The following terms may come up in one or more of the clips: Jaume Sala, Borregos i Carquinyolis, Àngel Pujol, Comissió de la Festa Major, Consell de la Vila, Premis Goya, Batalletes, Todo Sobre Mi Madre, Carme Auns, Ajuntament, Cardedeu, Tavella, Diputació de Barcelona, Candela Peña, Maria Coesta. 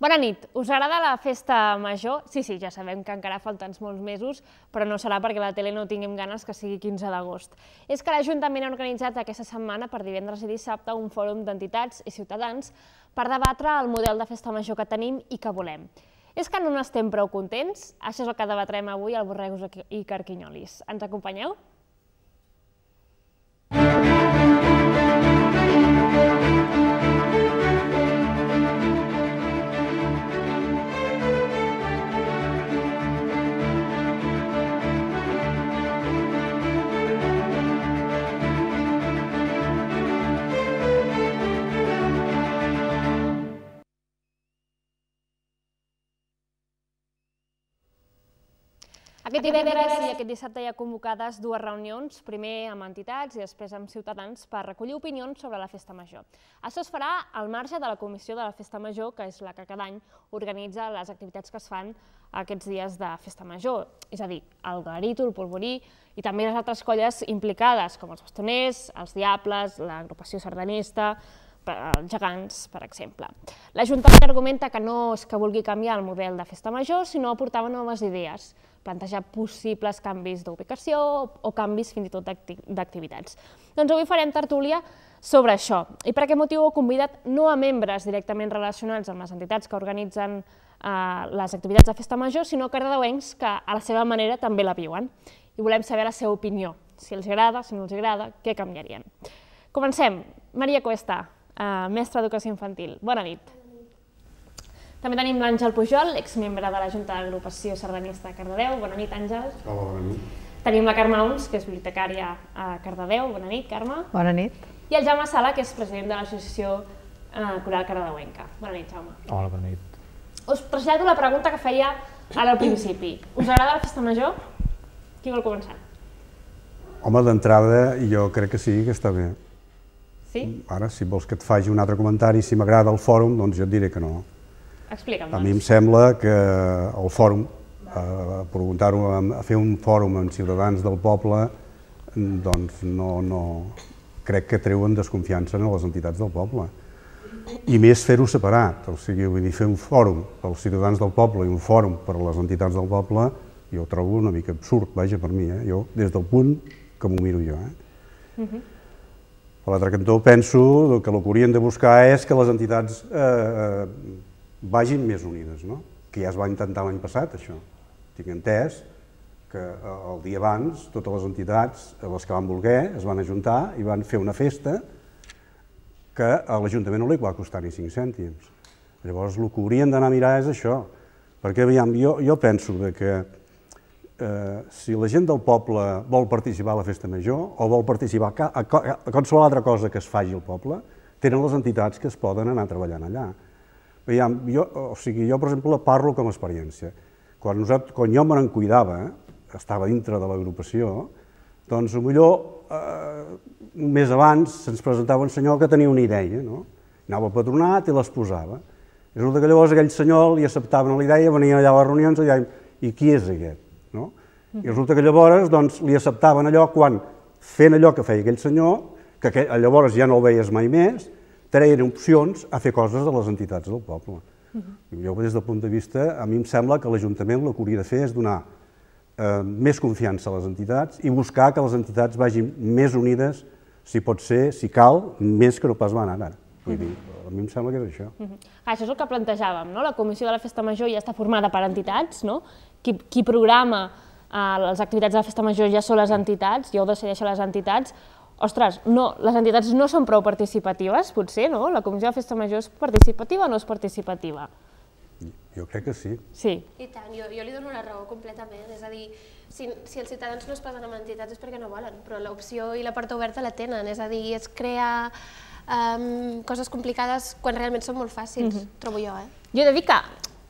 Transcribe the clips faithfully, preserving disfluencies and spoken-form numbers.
Bona nit. Us agrada la Festa Major? Sí, sí, ja sabem que encara falten molts mesos, però no serà perquè la tele no tinguem ganes que sigui quinze d'agost. És que l'Ajuntament ha organitzat aquesta setmana, per divendres i dissabte, un fòrum d'entitats i ciutadans per debatre el model de Festa Major que tenim i que volem. És que no n'estem prou contents? Això és el que debatrem avui al Borregos i Carquinyolis. Ens acompanyeu? Aquest divendres i aquest dissabte hi ha convocades dues reunions, primer amb entitats i després amb ciutadans, per recollir opinions sobre la Festa Major. Això es farà al marge de la Comissió de la Festa Major, que és la que cada any organitza les activitats que es fan aquests dies de Festa Major, és a dir, el Garito, el Polvorí i també les altres colles implicades, com els Bastoners, els Diables, l'agrupació sardanista, els Gegants, per exemple. L'Ajuntament argumenta que no és que vulgui canviar el model de Festa Major, sinó aportar noves idees, plantejar possibles canvis d'ubicació o canvis fins i tot d'activitats. Doncs avui farem tertúlia sobre això. I per aquest motiu he convidat no a membres directament relacionats amb les entitats que organitzen les activitats de Festa Major, sinó cardedeuencs que a la seva manera també la viuen. I volem saber la seva opinió, si els agrada, si no els agrada, què canviarien. Comencem. Maria Coesta, mestra d'Educació Infantil. Bona nit. També tenim l'Àngel Pujol, exmembre de la Junta de l'Agrupació Sardanista de Cardedeu. Bona nit, Àngel. Hola, bona nit. Tenim la Carme Auns, que és bibliotecària a Cardedeu. Bona nit, Carme. Bona nit. I el Jaume Sala, que és president de l'Associació Coral Cardedeuenca. Bona nit, Jaume. Hola, bona nit. Us trasllado la pregunta que feia ara al principi. Us agrada la Festa Major? Qui vol començar? Home, d'entrada jo crec que sí, que està bé. Sí? Ara, si vols que et faci un altre comentari, si m'agrada el fòrum, doncs jo et diré que no. A mi em sembla que el fòrum, fer un fòrum amb ciutadans del poble, doncs crec que treuen desconfiança en les entitats del poble. I més fer-ho separat, o sigui, vull dir, fer un fòrum pels ciutadans del poble i un fòrum per a les entitats del poble, jo ho trobo una mica absurd, vaja, per mi, jo des del punt que m'ho miro jo. Per l'altre cantó penso que el que haurien de buscar és que les entitats vagin més unides, no? Que ja es va intentar l'any passat, això. Tinc entès que el dia abans totes les entitats, les que van voler, es van ajuntar i van fer una festa que a l'Ajuntament no li va costar ni cinc cèntims. Llavors, el que haurien d'anar a mirar és això. Perquè, aviam, jo penso que si la gent del poble vol participar a la Festa Major o vol participar a qualsevol altra cosa que es faci al poble, tenen les entitats que es poden anar treballant allà. O sigui, jo, per exemple, parlo com a experiència. Quan jo me n'encuidava, estava dintre de l'agrupació, doncs potser un mes abans se'ns presentava un senyor que tenia una idea, no? Anava al patronat i les posava. I resulta que llavors aquell senyor li acceptaven la idea, venien allà a les reunions i deien, i qui és aquest? I resulta que llavors li acceptaven allò quan, fent allò que feia aquell senyor, que llavors ja no el veies mai més, treien opcions a fer coses de les entitats del poble. Jo, des del punt de vista, a mi em sembla que l'Ajuntament el que hauria de fer és donar més confiança a les entitats i buscar que les entitats vagin més unides, si pot ser, si cal, més que no pas van ara. Vull dir, a mi em sembla que és això. Això és el que plantejàvem, no? La Comissió de la Festa Major ja està formada per entitats, no? Qui programa les activitats de la Festa Major ja són les entitats, ja ho decideixen les entitats. Ostres, les entitats no són prou participatives, potser, no? La Comissió de Festa Major és participativa o no és participativa? Jo crec que sí. Sí. I tant, jo li dono la raó completament. És a dir, si els ciutadans no es posen amb entitats és perquè no volen, però l'opció i la porta oberta la tenen. És a dir, és crear coses complicades quan realment són molt fàcils, trobo jo, eh? Jo he de dir que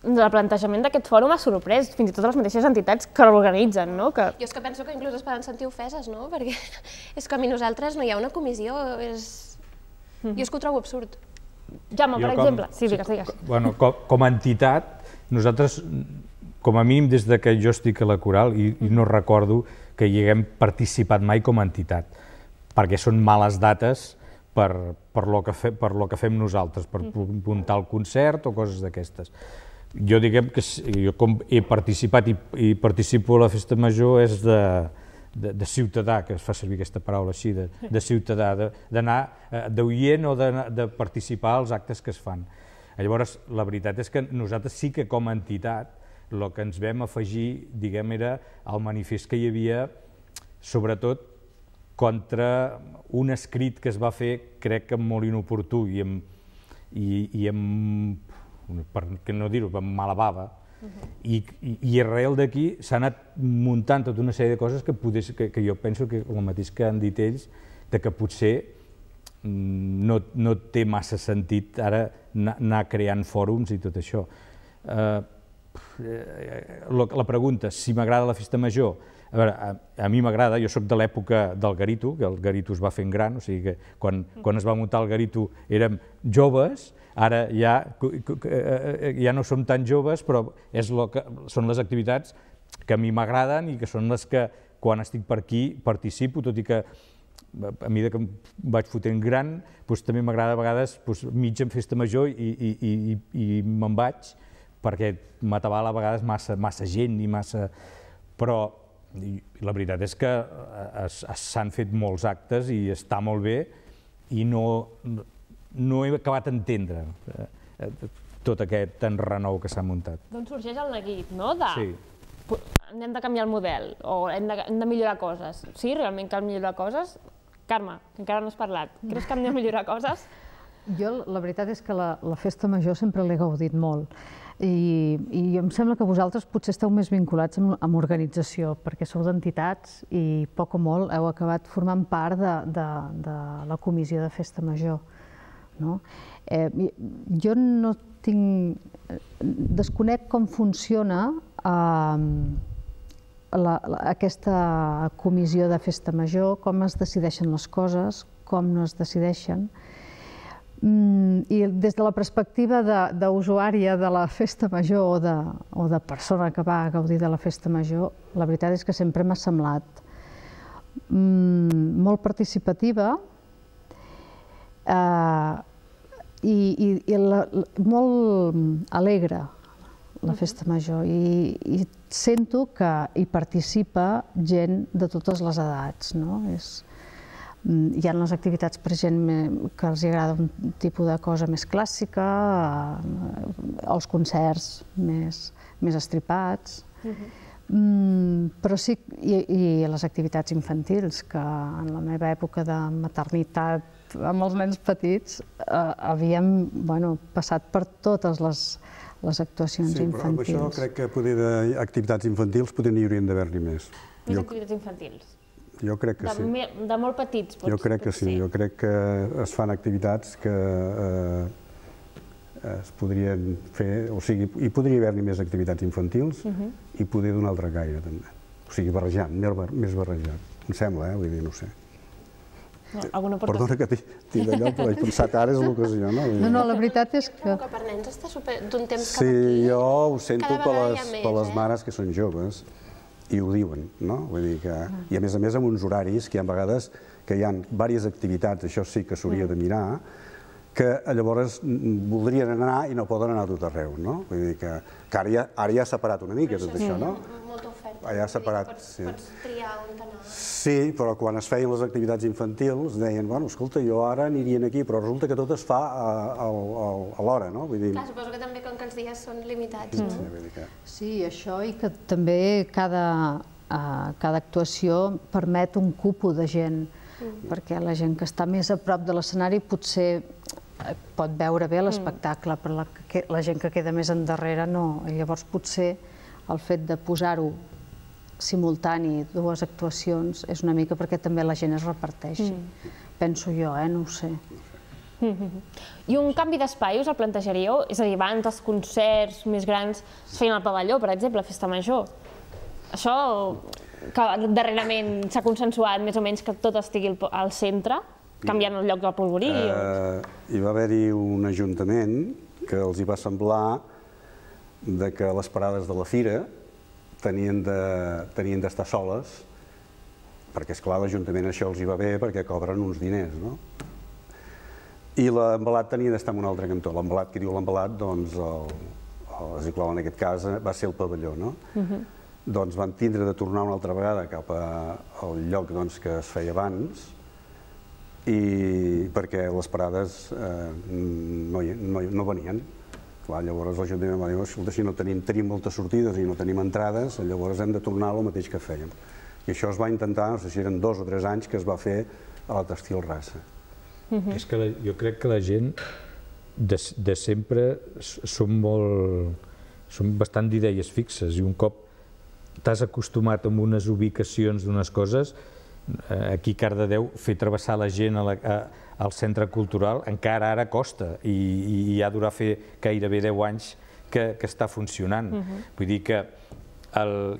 el plantejament d'aquest fòrum ha sorprès fins i tot les mateixes entitats que l'organitzen, no? Jo és que penso que inclús es poden sentir ofeses, no? Perquè és que a mi nosaltres no hi ha una comissió, és... Jo és que ho trobo absurd. Jaume, per exemple... Sí, digues, digues. Bueno, com a entitat, nosaltres, com a mínim des que jo estic a la Coral, i no recordo que hi haguem participat mai com a entitat, perquè són males dates per el que fem nosaltres, per apuntar el concert o coses d'aquestes. Jo, diguem que com he participat i participo a la Festa Major és de ciutadà, que es fa servir aquesta paraula així, de ciutadà, d'anar d'oient o de participar als actes que es fan. Llavors, la veritat és que nosaltres sí que com a entitat el que ens vam afegir, diguem, era el manifest que hi havia, sobretot contra un escrit que es va fer, crec que molt inoportú i amb, per no dir-ho, amb mala bava, i arrel d'aquí s'ha anat muntant tota una sèrie de coses que jo penso que el mateix que han dit ells, que potser no té massa sentit ara anar creant fòrums i tot això. La pregunta, si m'agrada la Festa Major, a veure, a mi m'agrada, jo soc de l'època del Garito, que el Garito es va fent gran, o sigui que quan es va muntar el Garito érem joves, ara ja no som tan joves, però són les activitats que a mi m'agraden i que són les que quan estic per aquí participo, tot i que a mesura que em vaig fotent gran, també m'agrada a vegades mitja en Festa Major i me'n vaig, perquè m'atabala a vegades massa gent i massa... Però la veritat és que s'han fet molts actes i està molt bé i no he acabat d'entendre tot aquest enrenou que s'ha muntat. Doncs sorgeix el neguit, no? Sí. Hem de canviar el model o hem de millorar coses. Sí, realment cal millorar coses. Carme, que encara no has parlat, creus que hem de millorar coses? Jo la veritat és que la Festa Major sempre l'he gaudit molt. I em sembla que vosaltres potser esteu més vinculats amb organització, perquè sou d'entitats i poc o molt heu acabat formant part de la Comissió de Festa Major. Jo no tinc... Desconec com funciona aquesta Comissió de Festa Major, com es decideixen les coses, com no es decideixen... I des de la perspectiva d'usuària de la Festa Major o de persona que va gaudir de la Festa Major, la veritat és que sempre m'ha semblat molt participativa i molt alegre, la Festa Major. I sento que hi participa gent de totes les edats, no? Hi ha les activitats per gent que els agrada un tipus de cosa més clàssica, els concerts més estripats, però sí, i les activitats infantils, que en la meva època de maternitat amb els nens petits havíem passat per totes les actuacions infantils. Sí, però amb això crec que poder d'activitats infantils potser n'hi haurien d'haver-n'hi més. Més activitats infantils? Jo crec que sí. De molt petits, potser? Jo crec que sí, jo crec que es fan activitats que es podrien fer, o sigui, hi podria haver-hi més activitats infantils i poder d'un altre caire, també. O sigui, barrejant, més barrejant. Em sembla, eh? Vull dir, no ho sé. Perdona que tinc d'allò, però he pensat que ara és l'ocasió, no? No, no, la veritat és que... Jo trobo que per nens està d'un temps cap aquí. Sí, jo ho sento per les mares que són joves. I ho diuen, no? Vull dir que... I a més a més amb uns horaris que hi ha vegades que hi ha diverses activitats, això sí que s'hauria de mirar, que llavors voldrien anar i no poden anar a tot arreu, no? Vull dir que ara ja ha separat una mica tot això, no? Molta oferta. Ja ha separat, sí. Pots triar on anar. Sí, però quan es feien les activitats infantils deien, bueno, escolta, jo ara anirien aquí, però resulta que tot es fa a l'hora, no? Vull dir... Clar, suposo que també que els dies són limitats, no? Sí, això, i que també cada actuació permet un cupo de gent, perquè la gent que està més a prop de l'escenari potser pot veure bé l'espectacle, però la gent que queda més endarrere no. Llavors potser el fet de posar-ho simultani, dues actuacions, és una mica perquè també la gent es reparteixi. Penso jo, eh? No ho sé. I un canvi d'espai us el plantejaríeu? És a dir, abans els concerts més grans es feien al pavelló, per exemple, a Festa Major. Això que darrerament s'ha consensuat més o menys que tot estigui al centre, canviant el lloc del polvorí? Hi va haver-hi un ajuntament que els hi va semblar que les parades de la fira tenien d'estar soles, perquè, esclar, l'ajuntament això els hi va bé perquè cobren uns diners, no? i l'embalat tenia d'estar en un altre cantó. L'embalat, qui diu l'embalat, doncs, el cicló en aquest cas va ser el pavelló, no? Doncs vam tindre de tornar una altra vegada cap al lloc que es feia abans, i perquè les parades no venien. Llavors l'Ajuntament va dir, escolta, si no tenim moltes sortides i no tenim entrades, llavors hem de tornar al mateix que fèiem. I això es va intentar, no sé si eren dos o tres anys, que es va fer a la Textil Rasa. És que jo crec que la gent de sempre són molt... són bastant d'idees fixes, i un cop t'has acostumat amb unes ubicacions d'unes coses, aquí a Cardedeu fer travessar la gent al centre cultural encara ara costa, i ja durà fer gairebé deu anys que està funcionant. Vull dir que...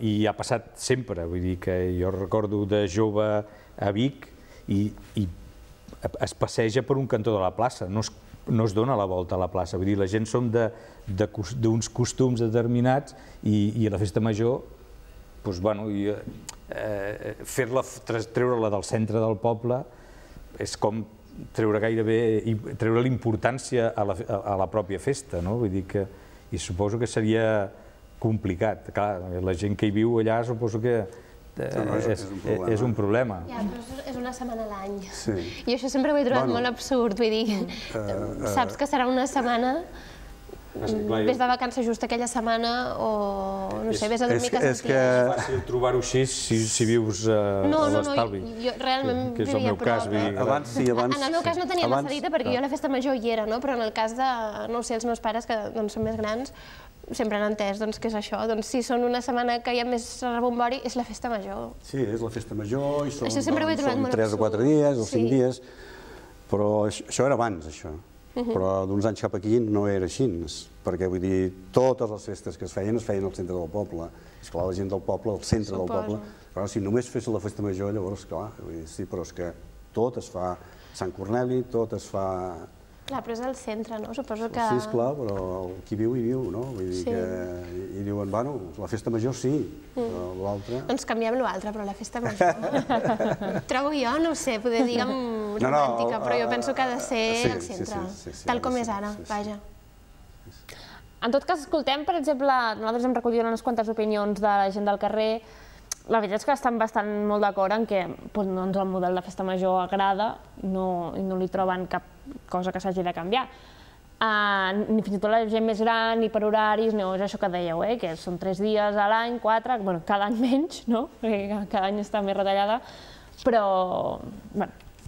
i ha passat sempre, vull dir que jo recordo de jove a Vic i es passeja per un cantó de la plaça, no es dona la volta a la plaça, vull dir, la gent som d'uns costums determinats i a la Festa Major fer-la, treure-la del centre del poble és com treure gairebé, treure l'importància a la pròpia festa, no? Vull dir que, i suposo que seria complicat, clar, la gent que hi viu allà suposo que és un problema. Ja, però és una setmana a l'any. Jo això sempre ho he trobat molt absurd, vull dir, saps que serà una setmana, vés de vacances just aquella setmana o no sé, vés a dormir que senties. És que és fàcil trobar-ho així si vius a l'estalvi, que és el meu cas. En el meu cas no tenia massa dita perquè jo a la Festa Major hi era, però en el cas de, no ho sé, els meus pares que són més grans, sempre han entès que és això. Si són una setmana que hi ha més rebombori, és la Festa Major. Sí, és la Festa Major, i són tres o quatre dies, o cinc dies, però això era abans, això. Però d'uns anys cap aquí no era així, perquè vull dir, totes les festes que es feien, es feien al centre del poble. Esclar, la gent del poble, al centre del poble. Però si només fes la Festa Major, llavors, clar, sí, però és que tot es fa a Sant Corneli, tot es fa... Clar, però és el centre, no? Suposo que... Sí, esclar, però qui viu, hi viu, no? Vull dir que... I diuen, bueno, la Festa Major sí, però l'altre... Doncs canviem l'altre, però la Festa Major... Trobo jo, no ho sé, poder dir amb romàntica, però jo penso que ha de ser el centre, tal com és ara, vaja. En tot cas, escoltem, per exemple, nosaltres hem recollit unes quantes opinions de la gent del carrer. La veritat és que estan bastant molt d'acord en que el model de Festa Major agrada i no li troben cap cosa que s'hagi de canviar. Ni fins i tot la gent més gran, ni per horaris, ni això que dèieu, que són tres dies a l'any, quatre, cada any menys, perquè cada any està més retallada, però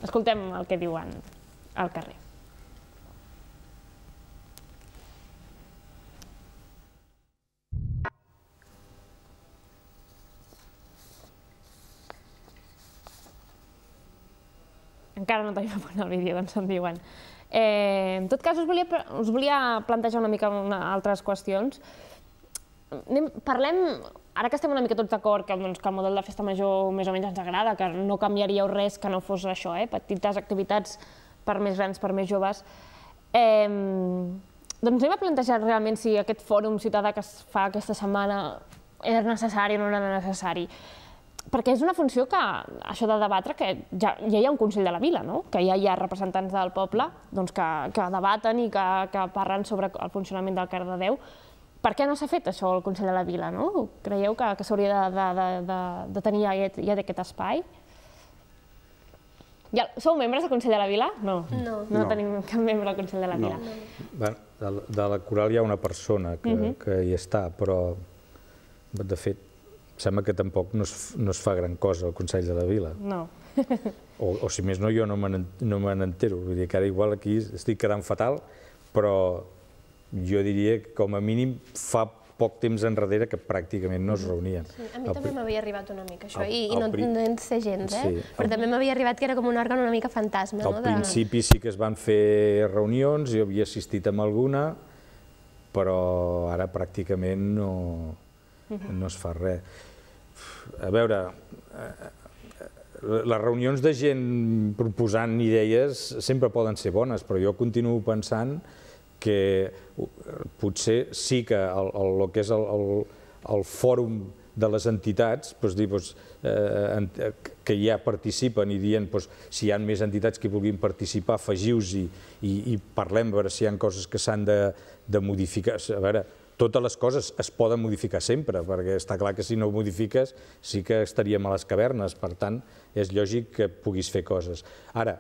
escoltem el que diuen al carrer. Encara no tenim a punt el vídeo, doncs em diuen. En tot cas, us volia plantejar una mica altres qüestions. Parlem, ara que estem una mica tots d'acord que el model de Festa Major més o menys ens agrada, que no canviaríeu res que no fos això, petites activitats per més grans, per més joves, doncs anem a plantejar realment si aquest fòrum ciutadà que es fa aquesta setmana era necessari o no era necessari. Perquè és una funció que, això de debatre, que ja hi ha un Consell de la Vila, que ja hi ha representants del poble que debaten i que parlen sobre el funcionament del Cardedeu. Per què no s'ha fet això al Consell de la Vila? Creieu que s'hauria de tenir ja aquest espai? Sou membres del Consell de la Vila? No, no tenim cap membre del Consell de la Vila. De la Coral hi ha una persona que hi està, però de fet sembla que tampoc no es fa gran cosa al Consell de la Vila. No. O si més no, jo no me n'entero. Vull dir que ara igual aquí estic quedant fatal, però jo diria que com a mínim fa poc temps enrere que pràcticament no es reunien. A mi també m'havia arribat una mica això, i no en sé gens, eh? Però també m'havia arribat que era com un òrgan una mica fantasma. Al principi sí que es van fer reunions, jo havia assistit amb alguna, però ara pràcticament no... no es fa res. A veure, les reunions de gent proposant idees sempre poden ser bones, però jo continuo pensant que potser sí que el que és el fòrum de les entitats que ja participen i dient si hi ha més entitats que vulguin participar, afegiu-s'hi i parlem a veure si hi ha coses que s'han de modificar. A veure, totes les coses es poden modificar sempre, perquè està clar que si no ho modifiques sí que estaríem a les cavernes, per tant, és lògic que puguis fer coses. Ara,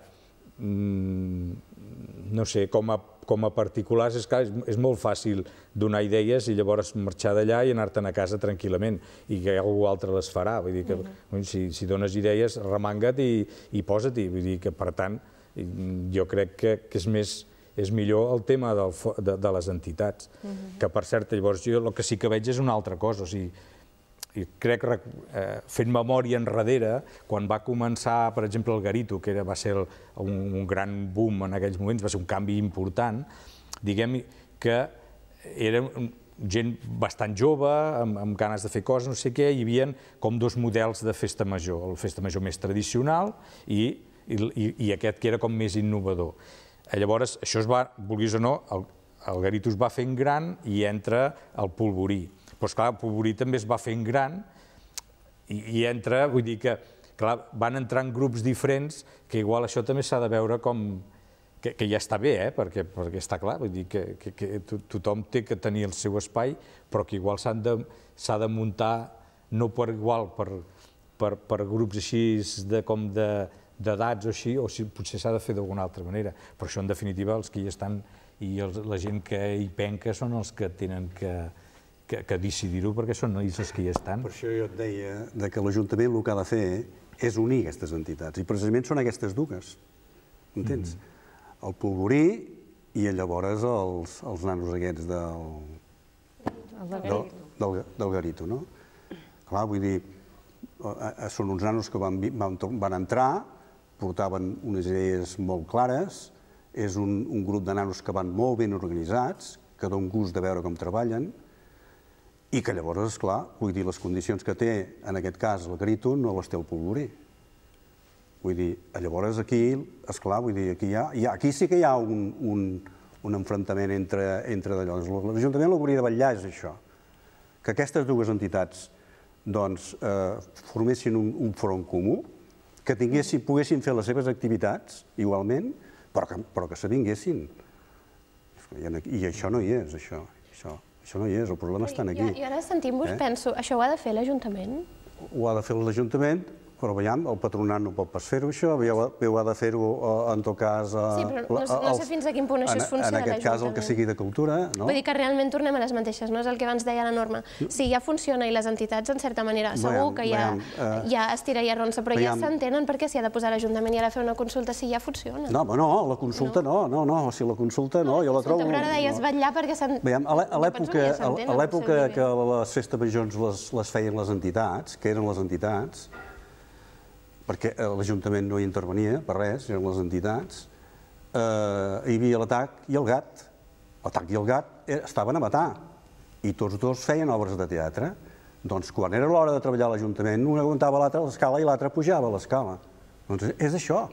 no sé, com a com a particulars, és clar, és molt fàcil donar idees i llavors marxar d'allà i anar-te'n a casa tranquil·lament i que algú altre les farà. Vull dir que si dones idees, remanga't i posa-t'hi. Vull dir que, per tant, jo crec que és millor el tema de les entitats. Que, per cert, llavors, jo el que sí que veig és una altra cosa. O sigui, crec, fent memòria enrere, quan va començar, per exemple, el Garito, que va ser un gran boom en aquells moments, va ser un canvi important, diguem que era gent bastant jove, amb ganes de fer coses, no sé què, hi havia com dos models de festa major, el festa major més tradicional i aquest que era com més innovador. Llavors, això es va, vulguis o no, el Garito es va fent gran i entra el Polvorí. Però, esclar, el Polvorí també es va fent gran i entra, vull dir que, clar, van entrar en grups diferents, que igual això també s'ha de veure com... que ja està bé, eh?, perquè està clar, vull dir que tothom té que tenir el seu espai, però que igual s'ha de muntar no per igual, per grups així com d'edats o així, o potser s'ha de fer d'alguna altra manera. Però això, en definitiva, els que hi estan i la gent que hi penca són els que tenen que... que decidir-ho, perquè són ells els que hi estan. Per això jo et deia que l'Ajuntament el que ha de fer és unir aquestes entitats, i precisament són aquestes dues, entens? El Polvorí i llavors els nanos aquests del Garito, no? Clar, vull dir, són uns nanos que van entrar, portaven unes idees molt clares, és un grup de nanos que van molt ben organitzats, que dona gust de veure com treballen, i que llavors, esclar, vull dir, les condicions que té, en aquest cas, el Garito, no les té el Polvorí. Vull dir, llavors aquí, esclar, vull dir, aquí sí que hi ha un enfrontament entre d'allòs. L'Ajuntament l'hauria de vetllar, és això, que aquestes dues entitats, doncs, formessin un front comú, que poguessin fer les seves activitats, igualment, però que s'avinguessin. I això no hi és, això, això. Això no hi és, el problema està aquí. I ara sentint-vos penso, això ho ha de fer l'Ajuntament? Ho ha de fer l'Ajuntament, però veiem, el patronat no pot pas fer-ho, això, ho ha de fer-ho, en tot cas... Sí, però no sé fins a quin punt això és funció de l'Ajuntament. En aquest cas, el que sigui de cultura, no? Vull dir que realment tornem a les mateixes, no és el que abans deia la Norma. Si ja funciona i les entitats, en certa manera, segur que ja es tira i arronsa, però ja s'entenen per què s'hi ha de posar l'Ajuntament i ha de fer una consulta si ja funciona. No, no, la consulta no, no, no, si la consulta no, jo la trobo... Però ara deies vetllar perquè s'entenen. Veiem, a l'època que les festes majors les feien les entitats, que eren les entitats, perquè l'Ajuntament no hi intervenia per res, eren les entitats, hi havia l'atac i el gat. L'atac i el gat estaven a matar, i tots dos feien obres de teatre. Doncs quan era l'hora de treballar a l'Ajuntament, un aguantava l'altre a l'escala i l'altre pujava a l'escala. Doncs és això,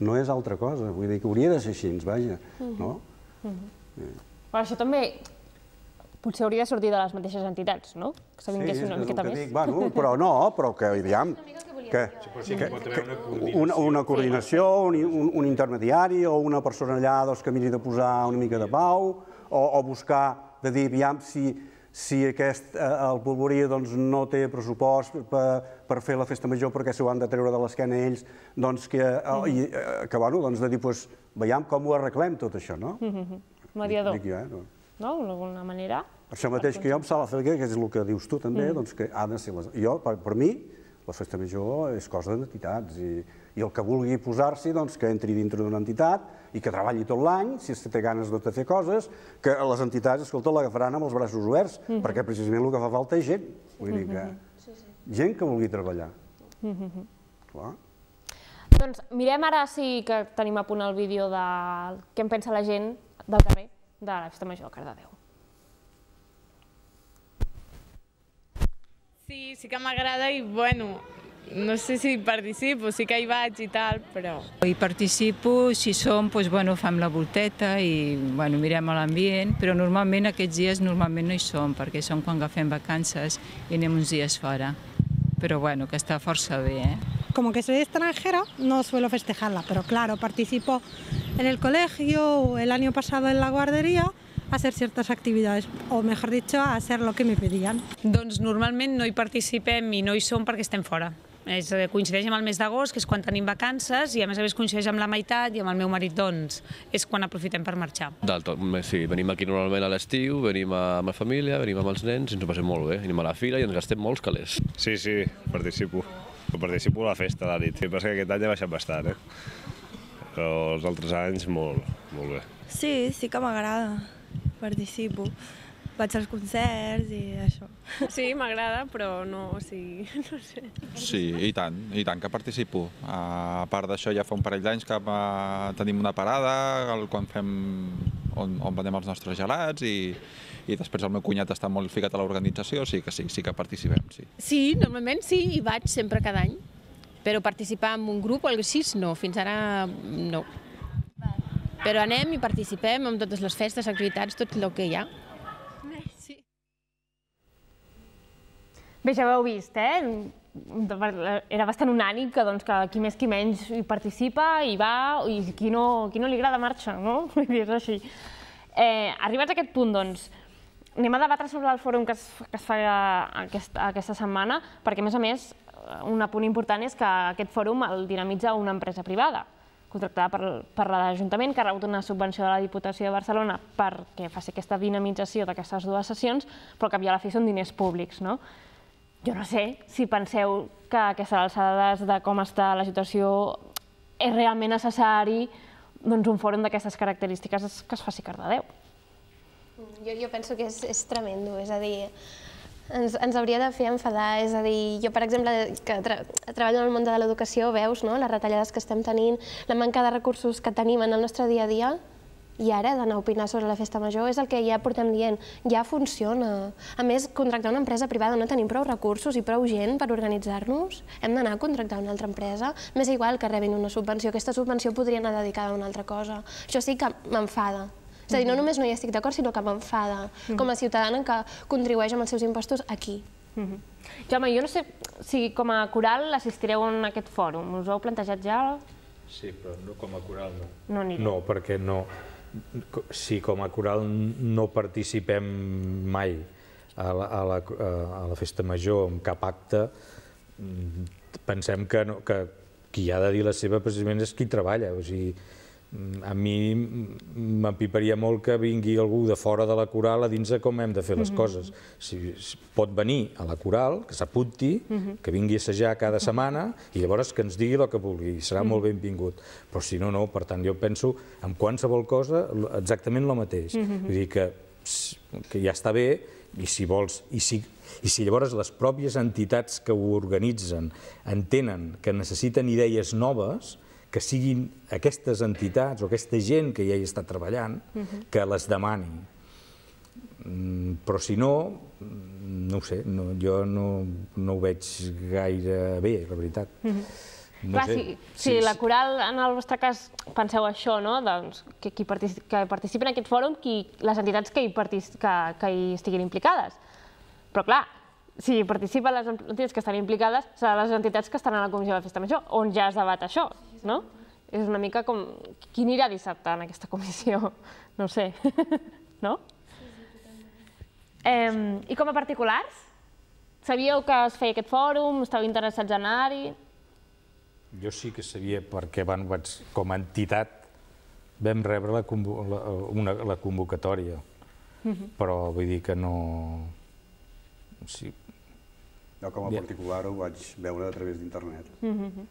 no és altra cosa. Vull dir que hauria de ser així, vaja, no? Però això també... potser hauria de sortir de les mateixes entitats, no? Que s'avinguessin una miqueta més. Bueno, però no, però que aviam... una coordinació, un intermediari o una persona allà que miri de posar una mica de pau o buscar, de dir, aviam, si el Polvorí no té pressupost per fer la festa major perquè s'ho han de treure de l'esquena ells, doncs que, de dir, veiem com ho arreglem tot això, no? Mediador, no? D'alguna manera. Això mateix que jo em sala fer, que és el que dius tu també, doncs que ha de ser les... Jo, per mi, la festa major és cosa d'entitats i el que vulgui posar-s'hi, doncs, que entri dintre d'una entitat i que treballi tot l'any, si té ganes de fer coses, que les entitats, escolta, l'agafaran amb els braços oberts, perquè precisament el que fa falta és gent. Vull dir que... gent que vulgui treballar. Clar. Doncs mirem ara sí que tenim a punt el vídeo de què en pensa la gent del carrer de la festa major de Cardedeu. Sí, sí que m'agrada i, bueno, No sé si hi participo, sí que hi vaig i tal, però... Hi participo, si som, doncs, bueno, fem la volteta i bueno, mirem l'ambient, però normalment aquests dies normalment no hi som, perquè som quan agafem vacances i anem uns dies fora. Però bueno, que està força bé, eh? Como que soy extranjera, no suelo festejarla, pero claro, participo en el colegio, el año pasado en la guardería, a hacer ciertas actividades, o mejor dicho, a hacer lo que me pedían. Doncs normalment no hi participem i no hi som perquè estem fora. Coincideix amb el mes d'agost, que és quan tenim vacances, i a més a més coincideix amb la meitat, i amb el meu marit, doncs, és quan aprofitem per marxar. Del tot, sí, venim aquí normalment a l'estiu, venim amb la família, venim amb els nens, i ens ho passem molt bé, anem a la fira i ens gastem molts calés. Sí, sí, participo. Participo a la festa de la nit. El que passa que aquest any he baixat bastant, eh? Però els altres anys molt, molt bé. Sí, sí que m'agrada, participo. Vaig als concerts i això. Sí, m'agrada, però no, o sigui, no sé. Sí, i tant, i tant que participo. A part d'això, ja fa un parell d'anys que tenim una parada, quan fem on venem els nostres gelats, i després el meu cunyat està molt ficat a l'organització, o sigui que sí, sí que participem, sí. Sí, normalment sí, hi vaig sempre cada any, però participar en un grup o alguna cosa així, no, fins ara no. Però anem i participem en totes les festes, activitats, tot el que hi ha. Bé, ja ho heu vist, eh? Era bastant unànim que qui més qui menys hi participa, hi va, i qui no li agrada marxa, no? Vull dir, és així. Arribats a aquest punt, doncs, anem a debatre sobre el fòrum que es fa aquesta setmana, perquè, a més a més, un apunt important és que aquest fòrum el dinamitza una empresa privada, contractada per l'Ajuntament, que ha rebut una subvenció de la Diputació de Barcelona perquè faci aquesta dinamització d'aquestes dues sessions, però que a la fi són diners públics, no? Jo no sé si penseu que a aquestes alçades de com està la situació és realment necessari un fòrum d'aquestes característiques que es faci a Cardedeu. Jo penso que és tremendo, és a dir, ens hauria de fer enfadar, és a dir, jo per exemple, que treballo en el món de l'educació, veus les retallades que estem tenint, la manca de recursos que tenim en el nostre dia a dia, i ara d'anar a opinar sobre la Festa Major és el que ja portem dient, ja funciona. A més, contractar una empresa privada, no tenim prou recursos i prou gent per organitzar-nos, hem d'anar a contractar una altra empresa, m'és igual que rebin una subvenció, aquesta subvenció podria anar dedicada a una altra cosa. Això sí que m'enfada. És a dir, no només no hi estic d'acord, sinó que m'enfada, com a ciutadana que contribueix amb els seus impostos aquí. Jaume, jo no sé si com a coral assistireu a aquest fòrum, us heu plantejat ja? Sí, però no com a coral no. No aniré. No, perquè no. Si com a coral no participem mai a la Festa Major amb cap acte, pensem que qui ha de dir la seva precisament és qui treballa. A mi m'empiparia molt que vingui algú de fora de la coral a dins de com hem de fer les coses. Si pot venir a la coral, que s'apunti, que vingui a assajar cada setmana i llavors que ens digui el que vulgui, serà molt benvingut. Però si no, no. Per tant, jo penso en qualsevol cosa exactament el mateix. Vull dir que ja està bé i si vols... I si llavors les pròpies entitats que ho organitzen entenen que necessiten idees noves, que siguin aquestes entitats o aquesta gent que ja hi està treballant que les demani. Però si no, no ho sé, jo no ho veig gaire bé, la veritat. Si la coral, en el vostre cas, penseu això, que participin en aquest fòrum les entitats que hi estiguin implicades. Però clar, si participen les entitats que estan implicades, seran les entitats que estan a la Comissió de la Festa Major, on ja es debat això, no? És una mica com... Qui anirà dissabte en aquesta comissió? No ho sé, no? I com a particulars? Sabíeu que es feia aquest fòrum? Estàveu interessats a anar-hi? Jo sí que sabia perquè com a entitat vam rebre la convocatòria, però vull dir que no... No, com a particular ho vaig veure a través d'internet.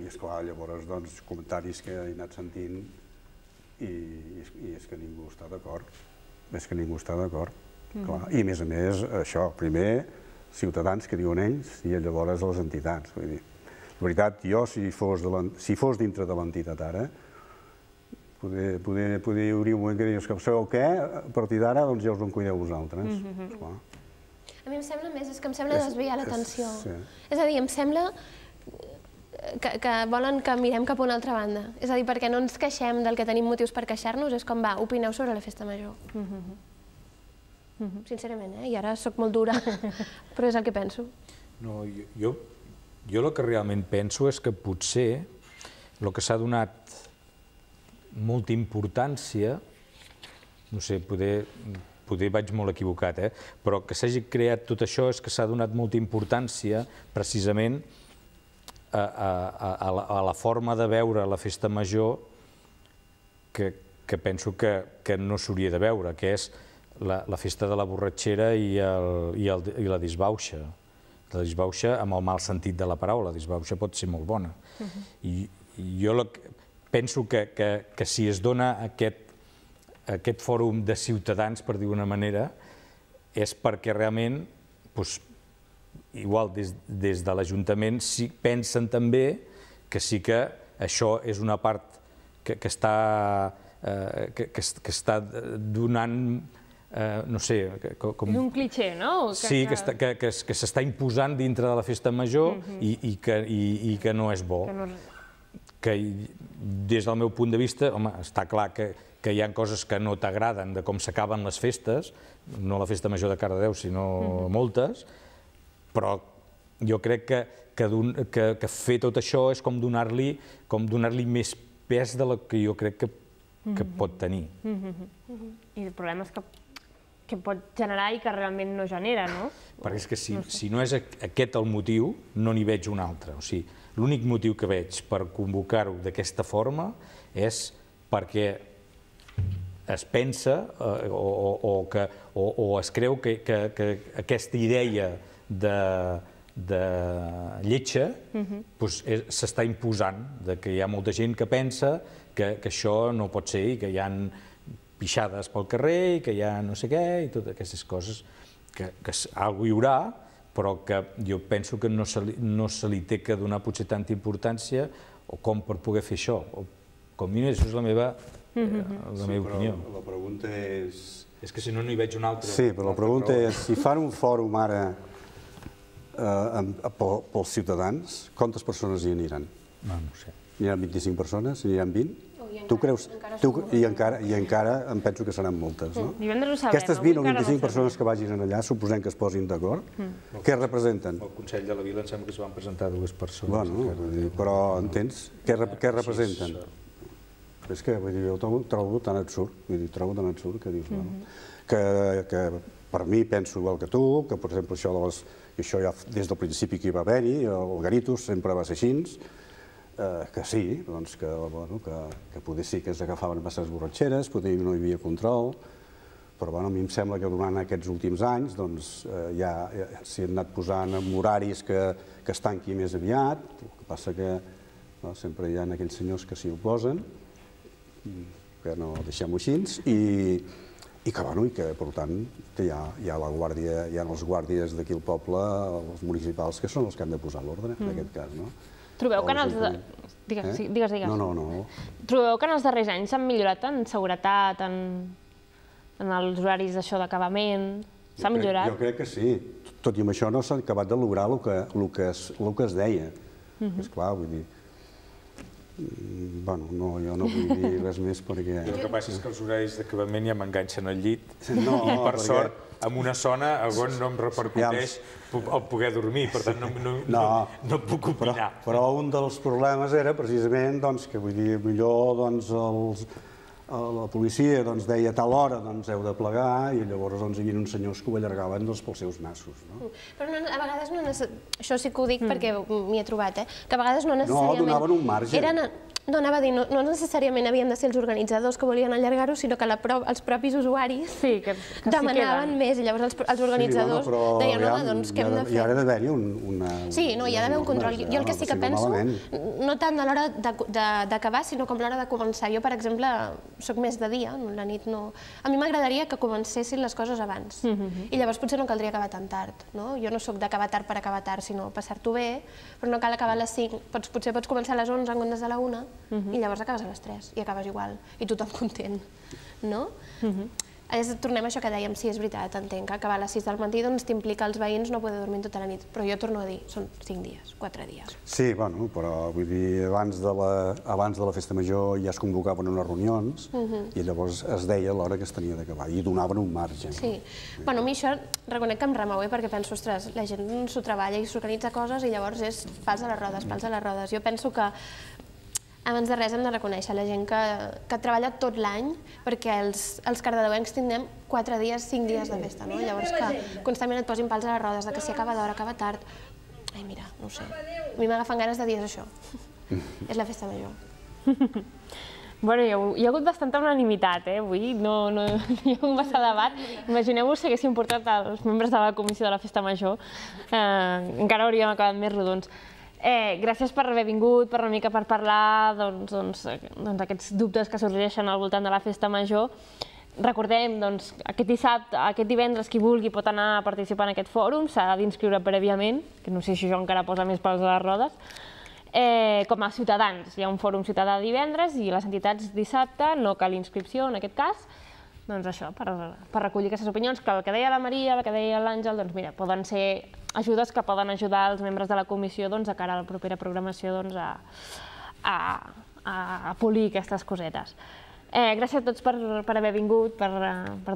I esclar, llavors, doncs, comentaris que he anat sentint i és que ningú està d'acord. És que ningú està d'acord, clar. I a més a més, això, primer, ciutadans que diuen ells i llavors les entitats, vull dir. La veritat, jo, si fos dintre de l'entitat ara, poder hi hauria un moment que dius que sabeu què, a partir d'ara, doncs ja us en cuideu vosaltres, esclar. A mi em sembla més, és que em sembla desviar l'atenció. És a dir, em sembla que volen que mirem cap a una altra banda. És a dir, perquè no ens queixem del que tenim motius per queixar-nos, és com, va, opineu sobre la festa major. Sincerament, eh? I ara sóc molt dura, però és el que penso. No, jo el que realment penso és que potser el que s'ha donat molta importància, no sé, poder... Poder vaig molt equivocat, eh? Però que s'hagi creat tot això és que s'ha donat molta importància precisament a, a, a, la, a la forma de veure la festa major que, que penso que, que no s'hauria de veure, que és la, la festa de la borratxera i, el, i, el, i la disbauxa. La disbauxa amb el mal sentit de la paraula, la disbauxa pot ser molt bona. Uh-huh. I, i jo la, penso que, que, que si es dona aquest aquest fòrum de ciutadans, per dir-ho d'una manera, és perquè realment, igual des de l'Ajuntament, pensen també que sí que això és una part que està donant, no sé... És un cliché, no? Sí, que s'està imposant dintre de la festa major i que no és bo. Que des del meu punt de vista, home, està clar que que hi ha coses que no t'agraden de com s'acaben les festes, no la festa major de Cardedeu, sinó moltes, però jo crec que fer tot això és com donar-li més pes de la que jo crec que pot tenir. I el problema és que pot generar i que realment no genera, no? Perquè és que si no és aquest el motiu, no n'hi veig un altre. O sigui, l'únic motiu que veig per convocar-ho d'aquesta forma és perquè es pensa o es creu que aquesta idea de lletja s'està imposant, que hi ha molta gent que pensa que això no pot ser i que hi ha pixades pel carrer i que hi ha no sé què i totes aquestes coses, que alguna hi haurà, però que jo penso que no se li té que donar potser tanta importància o com per poder fer això. Com a mi, això és la meva... la meva opinió. La pregunta és... És que si no, no hi veig una altra... Sí, però la pregunta és si fan un fòrum ara pels ciutadans, quantes persones hi aniran? No sé. Hi aniran vint-i-cinc persones? Hi aniran vint? Tu creus... I encara em penso que seran moltes, no? Aquestes vint o vint-i-cinc persones que vagin allà, suposem que es posin d'acord, què representen? El Consell de la Vila em sembla que es van presentar dues persones. Bueno, però entens? Què representen? És que jo ho trobo tan absurd, trobo tan absurd que dius, que per mi penso igual que tu, que per exemple això de les... això ja des del principi que hi va haver-hi, el Garitus sempre va ser així, que sí, doncs que, bueno, que poder sí que s'agafaven masses borratxeres, poder no hi havia control, però bueno, a mi em sembla que durant aquests últims anys, doncs ja s'hi han anat posant horaris que es tanqui més aviat, el que passa que sempre hi ha aquells senyors que s'hi oposen, que no deixem-ho així, i que, per tant, hi ha els guàrdies d'aquí al poble, els municipals, que són els que han de posar l'ordre, en aquest cas. Trobeu que en els... Digues, digues. No, no, no. Trobeu que en els darrers anys s'han millorat en seguretat, en els horaris d'això d'acabament? S'ha millorat? Jo crec que sí. Tot i amb això no s'ha acabat de lograr el que es deia. És clar, vull dir... Bueno, no, jo no vull dir res més perquè... El que passa és que els horaris d'acabament ja m'enganxen al llit i per sort, amb una sona, on no em repercuteix el poder dormir, per tant no puc opinar. Però un dels problemes era precisament que millor la policia deia a tal hora heu de plegar i llavors hi havia uns senyors que ho allargaven pels seus nassos. Però a vegades no... Això sí que ho dic perquè m'hi he trobat, eh? Que a vegades no necessàriament... No, donaven un marge. No, anava a dir, no necessàriament havien de ser els organitzadors que volien allargar-ho, sinó que els propis usuaris demanaven més i llavors els organitzadors deien, home, doncs què hem de fer? Hi ha d'haver-hi una... Sí, no, hi ha d'haver un control. Jo el que sí que penso, no tant a l'hora d'acabar, sinó com a l'hora de començar. Jo, per exemple, soc més de dia, la nit no... A mi m'agradaria que comencessin les coses abans i llavors potser no caldria acabar tan tard. Jo no soc d'acabar tard per acabar tard, sinó passar-t'ho bé, però no cal acabar a les cinc. Potser pots començar a les onze en comptes de la una, i llavors acabes a les tres i acabes igual, i tothom content, no? Tornem a això que dèiem, sí, és veritat, entenc que acabar a les sis del matí t'implica els veïns no poder dormir tota la nit, però jo torno a dir, són cinc dies, quatre dies. Sí, bueno, però vull dir, abans de la Festa Major ja es convocaven unes reunions i llavors es deia l'hora que es tenia d'acabar i donaven un marge. Sí, bueno, a mi això reconec que em remou, perquè penso, ostres, la gent s'ho treballa i s'organitza coses i llavors és pals a les rodes, pals a les rodes. Jo penso que abans de res hem de reconèixer la gent que treballa tot l'any, perquè els cardedeuencs tindrem quatre dies, cinc dies de festa, no? Llavors que constantment et posin pals a les rodes, que si acaba d'hora, acaba tard... Ai, mira, no ho sé. A mi m'agafen ganes de dir això. És la Festa Major. Bueno, hi ha hagut bastanta unanimitat, eh? Avui no hi ha hagut massa debat. Imagineu-vos si haguéssim portat els membres de la Comissió de la Festa Major. Encara hauríem acabat més rodons. Gràcies per haver vingut, per una mica per parlar d'aquests dubtes que sorgeixen al voltant de la Festa Major. Recordem, aquest dissabte, aquest divendres, qui vulgui pot anar a participar en aquest fòrum, s'ha d'inscriure prèviament, que no sé si això encara posa més pals a les rodes. Com a ciutadans, hi ha un fòrum ciutadà divendres i les entitats dissabte, no cal inscripció en aquest cas. Doncs això, per recollir aquestes opinions, que el que deia la Maria, el que deia l'Àngel, doncs mira, poden ser ajudes que poden ajudar els membres de la comissió de cara a la propera programació a polir aquestes cosetes. Gràcies a tots per haver vingut, per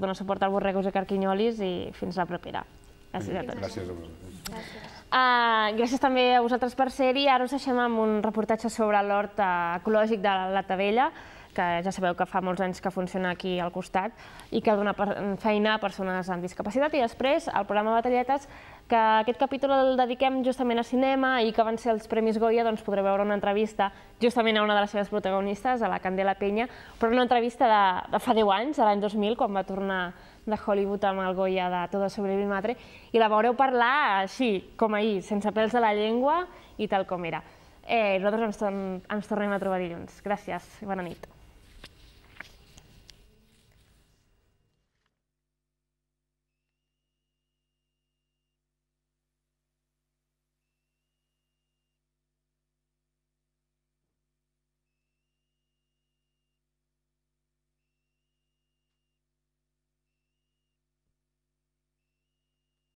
donar suport al Borregos i Carquinyolis i fins la propera. Gràcies a tots. Gràcies a vosaltres. Gràcies també a vosaltres per ser-hi. Ara us deixem amb un reportatge sobre l'hort ecològic de la Tavella, que ja sabeu que fa molts anys que funciona aquí al costat i que dona feina a persones amb discapacitat. I després, el programa Batalletes, que aquest capítol el dediquem justament a cinema i que van ser els Premis Goya, doncs podreu veure una entrevista justament a una de les seves protagonistes, a la Candela Peña, però una entrevista de fa deu anys, de l'any dos mil, quan va tornar de Hollywood amb el Goya de Todo Sobre Mi Madre, i la veureu parlar així, com ahir, sense pèls de la llengua i tal com era. Nosaltres ens tornem a trobar dilluns. Gràcies i bona nit.